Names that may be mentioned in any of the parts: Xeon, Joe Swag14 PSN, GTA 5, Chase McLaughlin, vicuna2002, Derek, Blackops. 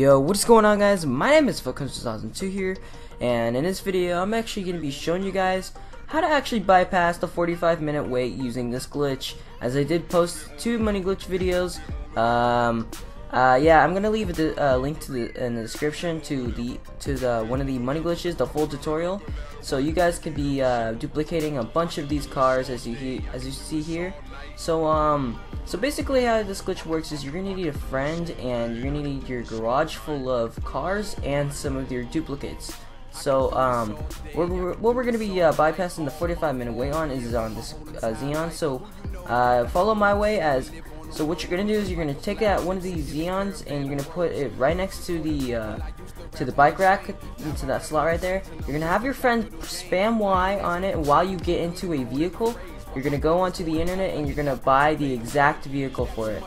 Yo, what's going on, guys? My name is vicuna2002 here, and in this video I'm actually going to be showing you guys how to actually bypass the 45-minute wait using this glitch, as I did post 2 money glitch videos. Yeah, I'm going to leave a link to in the description to one of the money glitches, the full tutorial, so you guys could be duplicating a bunch of these cars as you see here. So so basically how this glitch works is you're gonna need a friend, and you're gonna need your garage full of cars and some of your duplicates. So what we're gonna be bypassing the 45-minute wait on is on this Xeon. So follow my way. So what you're gonna do is you're gonna take out one of these Xeons and you're gonna put it right next to the bike rack, into that slot right there. You're gonna have your friend spam Y on it while you get into a vehicle. You're gonna go onto the internet and you're gonna buy the exact vehicle for it.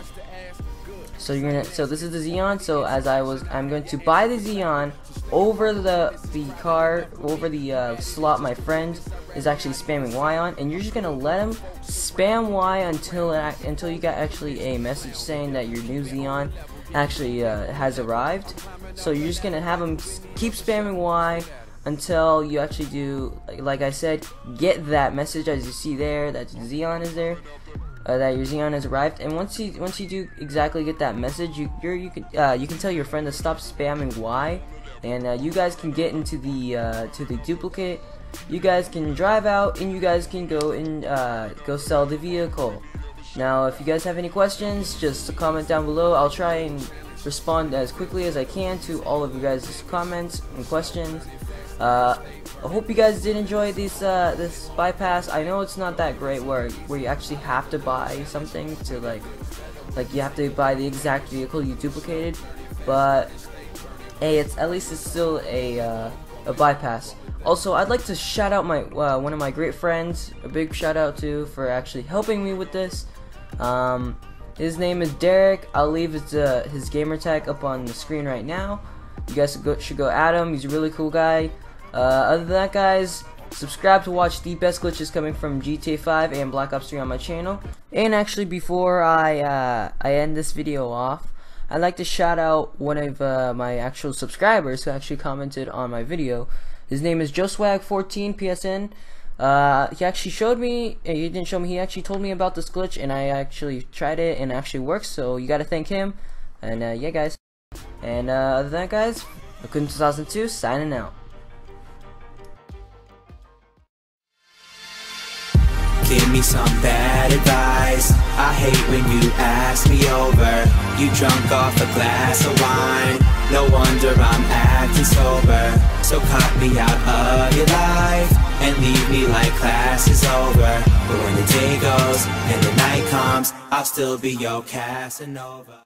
So you're gonna, so this is the Xeon. So I'm going to buy the Xeon over the car, over the slot my friend is actually spamming Y on, and you're just gonna let him spam Y until you get actually a message saying that your new Xeon actually has arrived. So you're just gonna have him keep spamming Y until you actually do, like I said, get that message as you see there that Xeon is there, that your Xeon has arrived. And once you do exactly get that message, you can tell your friend to stop spamming Y, and you guys can get into the to the duplicate. You guys can drive out, and you guys can go and go sell the vehicle. Now, if you guys have any questions, just comment down below. I'll try and respond as quickly as I can to all of you guys' comments and questions. I hope you guys did enjoy this bypass. I know it's not that great where you actually have to buy something to like you have to buy the exact vehicle you duplicated, but hey, it's at least it's still a bypass. Also, I'd like to shout out my one of my great friends, a big shout out to, for actually helping me with this. His name is Derek. I'll leave his gamer tag up on the screen right now. You guys should go at him. He's a really cool guy. Other than that, guys, subscribe to watch the best glitches coming from GTA 5 and Black Ops 3 on my channel. And actually, before I end this video off, I'd like to shout out one of my actual subscribers who actually commented on my video. His name is Joe Swag14 PSN. He actually showed me, he didn't show me, he actually told me about this glitch, and I actually tried it and it actually works, so you gotta thank him. And yeah, guys. And other than that, guys, vicuna2002 signing out. Give me some bad advice. I hate when you ask me over. You drunk off a glass of wine. No wonder I'm acting sober. So cut me out of your life and leave me like class is over. But when the day goes and the night comes, I'll still be your Casanova.